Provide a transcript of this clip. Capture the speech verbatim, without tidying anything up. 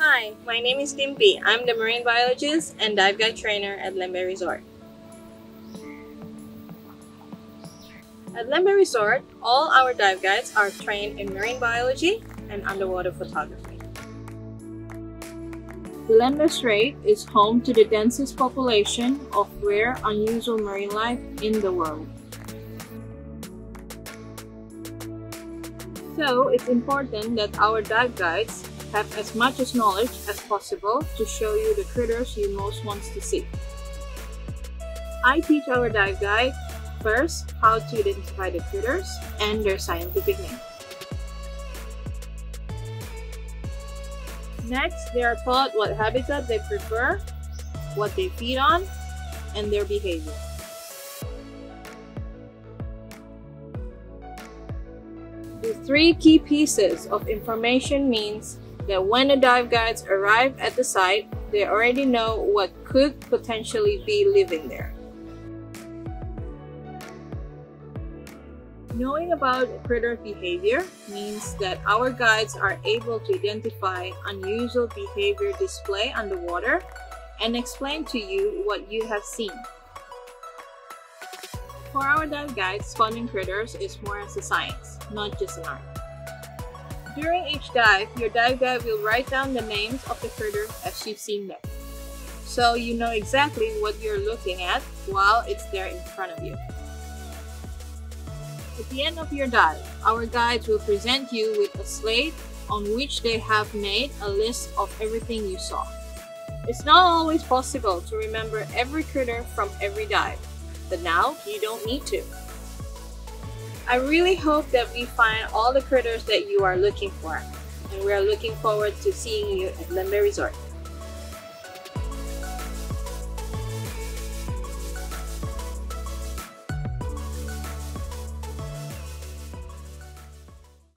Hi, my name is Dimpy. I'm the marine biologist and dive guide trainer at Lembeh Resort. At Lembeh Resort, all our dive guides are trained in marine biology and underwater photography. The Lembeh Strait is home to the densest population of rare, unusual marine life in the world. So it's important that our dive guides have as much as knowledge as possible to show you the critters you most want to see. I teach our dive guide first how to identify the critters and their scientific name. Next, they are taught what habitat they prefer, what they feed on, and their behavior. The three key pieces of information means that when the dive guides arrive at the site, they already know what could potentially be living there. Knowing about critter behavior means that our guides are able to identify unusual behavior display underwater and explain to you what you have seen. For our dive guides, spawning critters is more as a science, not just an art. During each dive, your dive guide will write down the names of the critters as you've seen them, so you know exactly what you're looking at while it's there in front of you. At the end of your dive, our guides will present you with a slate on which they have made a list of everything you saw. It's not always possible to remember every critter from every dive, but now you don't need to. I really hope that we find all the critters that you are looking for, and we are looking forward to seeing you at Lembeh Resort.